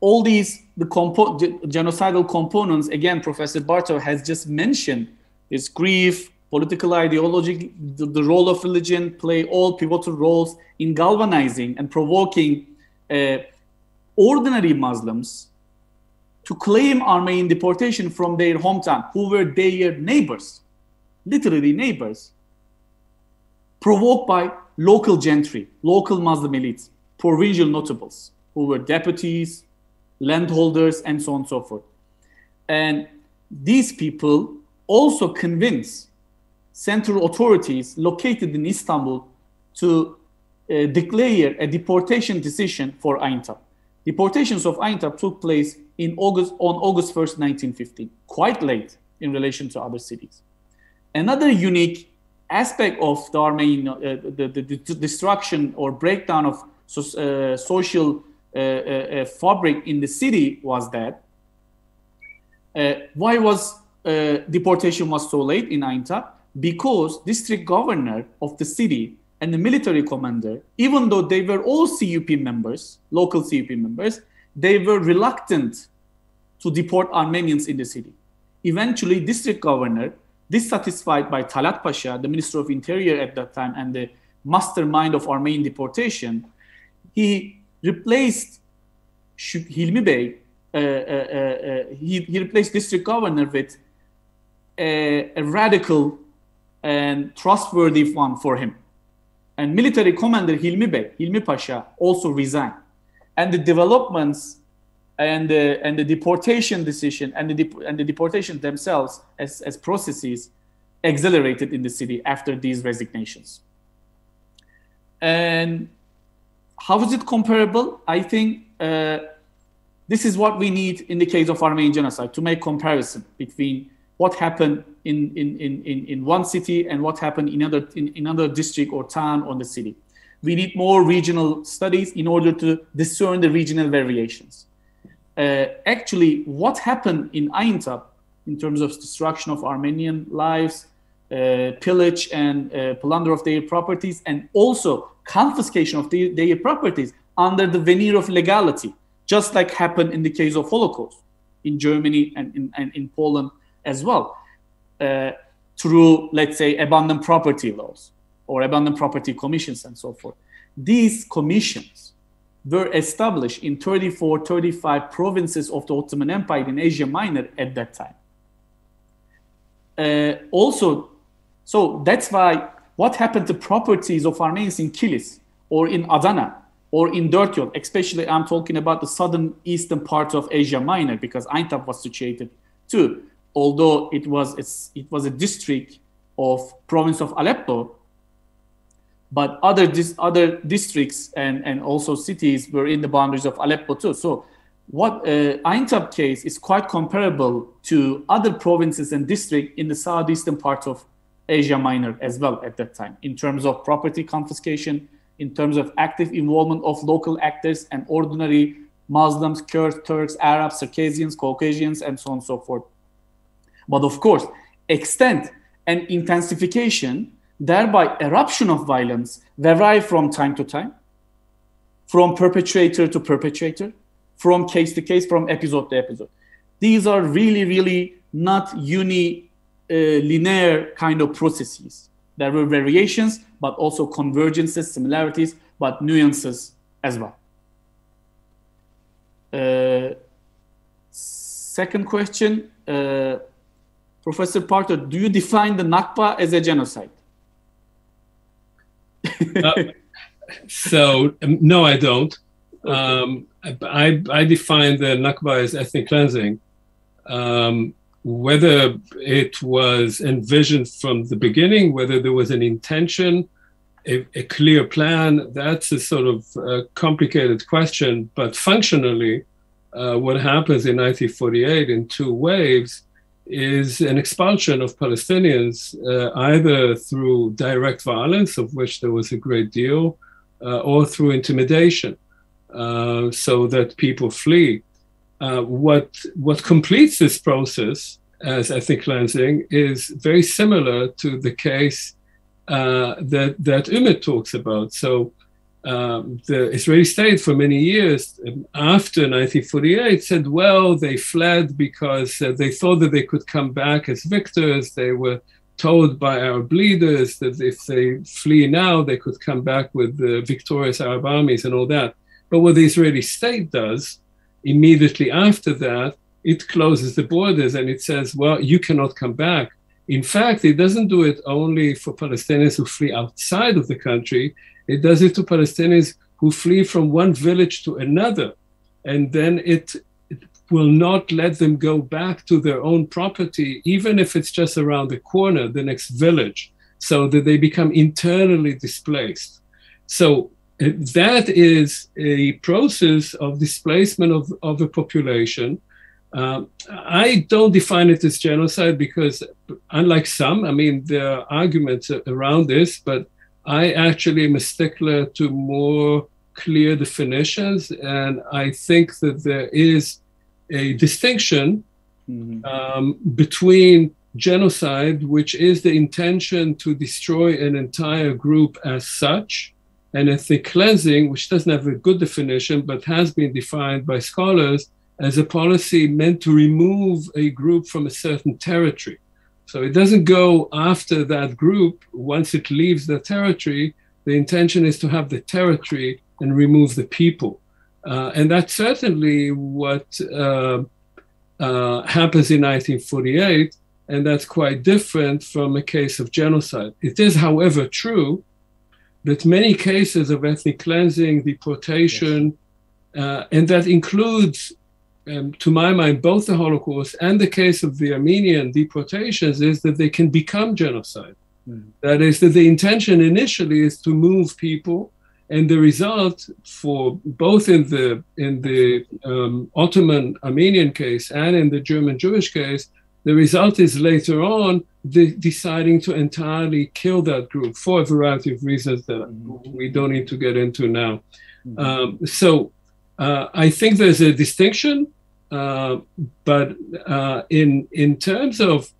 all these genocidal components, again, Professor Bartov has just mentioned, is grief, political ideology, the role of religion play all pivotal roles in galvanizing and provoking ordinary Muslims to claim Armenian deportation from their hometown, who were their neighbors, literally neighbors, provoked by local gentry, local Muslim elites, provincial notables, who were deputies, landholders, and so on and so forth. And these people also convinced central authorities located in Istanbul to declare a deportation decision for Aintab. Deportations of Aintab took place on August 1st, 1915, quite late in relation to other cities. Another unique aspect of the Armenian, the destruction or breakdown of social fabric in the city was that, why was deportation was so late in Aintab? Because district governor of the city and the military commander, even though they were all CUP members, local CUP members, they were reluctant to deport Armenians in the city. Eventually, district governor, dissatisfied by Talat Pasha, the Minister of Interior at that time, and the mastermind of Armenian deportation, he replaced Hilmi Bey, he replaced district governor with a radical and trustworthy one for him. And military commander Hilmi Bey, Hilmi Pasha, also resigned. And the developments and the deportation decision and the deportation themselves as processes accelerated in the city after these resignations. And how is it comparable? I think this is what we need in the case of Armenian genocide, to make comparison between what happened in one city and what happened in another district or town or the city. We need more regional studies in order to discern the regional variations. Actually, what happened in Aintab in terms of destruction of Armenian lives, pillage and plunder of their properties, and also confiscation of their properties under the veneer of legality, just like happened in the case of Holocaust in Germany and in Poland as well, through, let's say, abandoned property laws or abandoned property commissions and so forth. These commissions were established in 34, 35 provinces of the Ottoman Empire in Asia Minor at that time. Also, so that's why what happened to properties of Armenians in Kilis or in Adana or in Dörtyol, especially I'm talking about the southern eastern part of Asia Minor, because Aintab was situated too, although it was a district of province of Aleppo, but other districts and also cities were in the boundaries of Aleppo too. So what Aintab case is quite comparable to other provinces and districts in the southeastern part of Asia Minor as well at that time, in terms of property confiscation, in terms of active involvement of local actors and ordinary Muslims, Kurds, Turks, Arabs, Circassians, Caucasians, and so on and so forth. But of course, extent and intensification, thereby eruption of violence, vary from time to time, from perpetrator to perpetrator, from case to case, from episode to episode. These are really, really not linear kind of processes. There were variations, but also convergences, similarities, but nuances as well. Second question, Professor Bartov, do you define the Nakba as a genocide? No, I don't. I define the Nakba as ethnic cleansing. Whether it was envisioned from the beginning, whether there was an intention, a clear plan, that's a sort of complicated question. But functionally, what happens in 1948 in two waves is an expulsion of Palestinians, either through direct violence, of which there was a great deal, or through intimidation, so that people flee. What completes this process as ethnic cleansing is very similar to the case that Ümit talks about. So the Israeli state for many years after 1948 said, well, they fled because they thought that they could come back as victors. They were told by Arab leaders that if they flee now, they could come back with the victorious Arab armies and all that. But what the Israeli state does immediately after that, it closes the borders and it says, well, you cannot come back. In fact, it doesn't do it only for Palestinians who flee outside of the country. It does it to Palestinians who flee from one village to another, and then it will not let them go back to their own property, even if it's just around the corner, the next village, so that they become internally displaced. So that is a process of displacement of a population. I don't define it as genocide because, unlike some, I mean, there are arguments around this, but I actually am a stickler to more clear definitions, and I think that there is a distinction between genocide, which is the intention to destroy an entire group as such, and ethnic cleansing, which doesn't have a good definition, but has been defined by scholars as a policy meant to remove a group from a certain territory. So it doesn't go after that group. Once it leaves the territory, the intention is to have the territory and remove the people. And that's certainly what happens in 1948, and that's quite different from a case of genocide. It is, however, true that many cases of ethnic cleansing, deportation, yes. And that includes, to my mind, both the Holocaust and the case of the Armenian deportations, is that they can become genocide. Mm. That is, that the intention initially is to move people, and the result for both in the Ottoman Armenian case and in the German Jewish case, the result is later on deciding to entirely kill that group for a variety of reasons that we don't need to get into now. So I think there's a distinction, but in terms of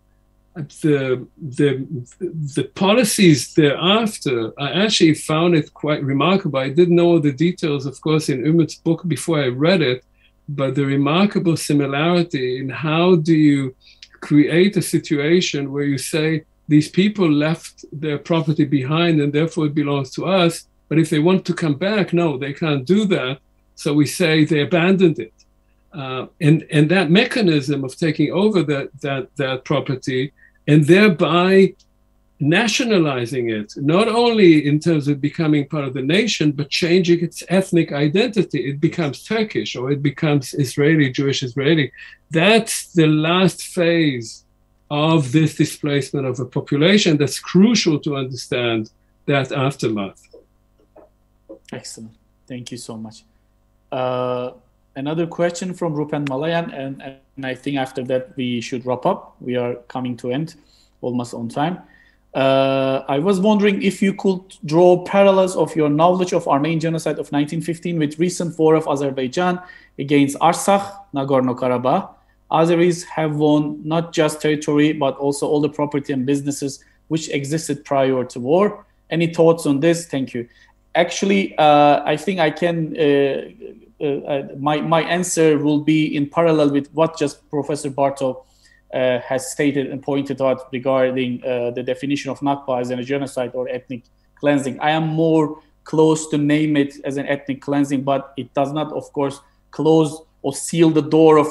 the policies thereafter, I actually found it quite remarkable. I didn't know all the details, of course, in Ümit's book before I read it, but the remarkable similarity in how do you create a situation where you say these people left their property behind and therefore it belongs to us, but if they want to come back, no, they can't do that. So we say they abandoned it. And that mechanism of taking over that property and thereby nationalizing it, not only in terms of becoming part of the nation, but changing its ethnic identity. It becomes Turkish or it becomes Israeli, Jewish Israeli. That's the last phase of this displacement of a population that's crucial to understand that aftermath. Excellent. Thank you so much. Another question from Rupen Malayan, and I think after that we should wrap up. We are coming to end, almost on time. I was wondering if you could draw parallels of your knowledge of Armenian genocide of 1915 with recent war of Azerbaijan against Artsakh, Nagorno-Karabakh. Azeris have won not just territory, but also all the property and businesses which existed prior to war. Any thoughts on this? Thank you. Actually, I think I can, my answer will be in parallel with what just Professor Bartov has stated and pointed out regarding the definition of Nakba as a genocide or ethnic cleansing. I am more close to name it as an ethnic cleansing, but it does not, of course, close or seal the door of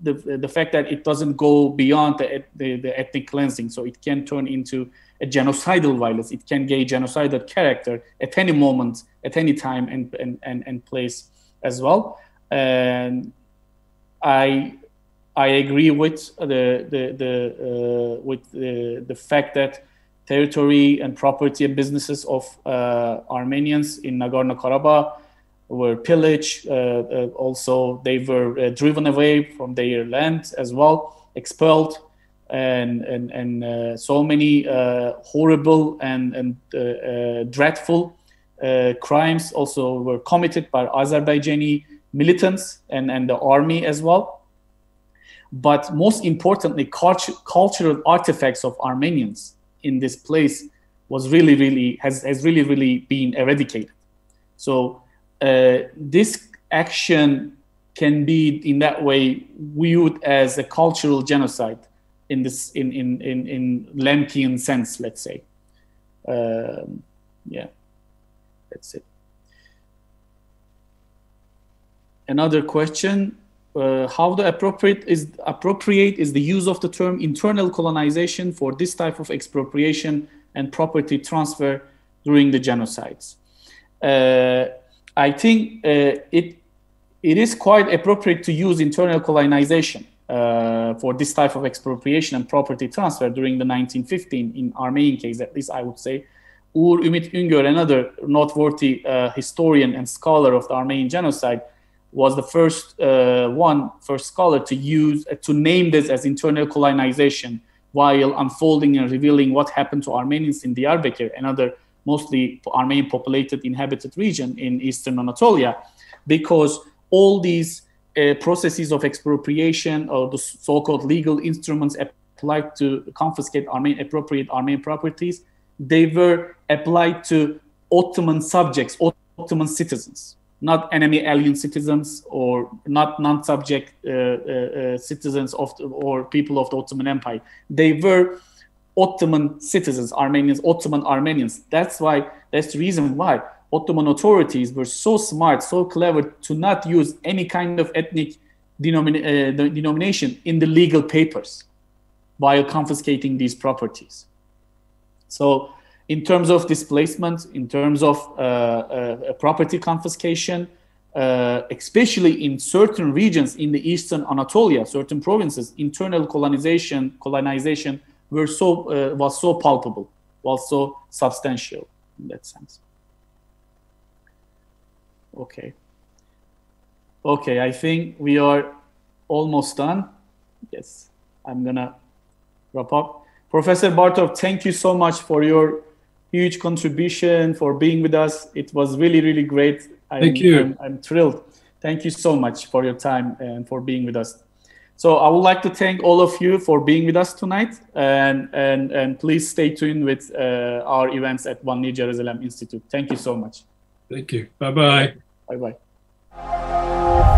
the fact that it doesn't go beyond the ethnic cleansing. So it can turn into a genocidal violence. It can gain genocidal character at any moment, at any time and place as well. And I agree with the fact that territory and property and businesses of Armenians in Nagorno-Karabakh were pillaged. Also, they were driven away from their land as well, expelled, and so many horrible and dreadful crimes also were committed by Azerbaijani militants and the army as well. But most importantly, cultural artifacts of Armenians in this place was really, really been eradicated. So this action can be in that way viewed as a cultural genocide in this in Lemkian sense, let's say. Yeah, that's it. Another question: how the appropriate is the use of the term internal colonization for this type of expropriation and property transfer during the genocides? I think it is quite appropriate to use internal colonization for this type of expropriation and property transfer during the 1915 in Armenian case, at least I would say. Uğur Ümit Üngör, another noteworthy historian and scholar of the Armenian genocide, was the first scholar to use to name this as internal colonization while unfolding and revealing what happened to Armenians in Diyarbakir, another mostly Armenian populated inhabited region in eastern Anatolia, because all these processes of expropriation or the so-called legal instruments applied to confiscate appropriate Armenian properties, they were applied to Ottoman subjects, Ottoman citizens, not enemy alien citizens or not non-subject citizens or people of the Ottoman Empire. They were Ottoman citizens, Armenians, Ottoman Armenians. That's the reason why Ottoman authorities were so smart, so clever to not use any kind of ethnic denomination in the legal papers while confiscating these properties. So in terms of displacement, in terms of property confiscation, especially in certain regions in the eastern Anatolia, certain provinces, internal colonization were so, was so palpable, was so substantial in that sense. Okay. Okay, I think we are almost done. Yes, I'm gonna wrap up. Professor Bartov, thank you so much for your huge contribution, for being with us. It was really, really great. I'm thrilled. Thank you so much for your time and for being with us. So I would like to thank all of you for being with us tonight, and please stay tuned with our events at Van Leer Jerusalem Institute. Thank you so much. Thank you. Bye-bye. Bye-bye.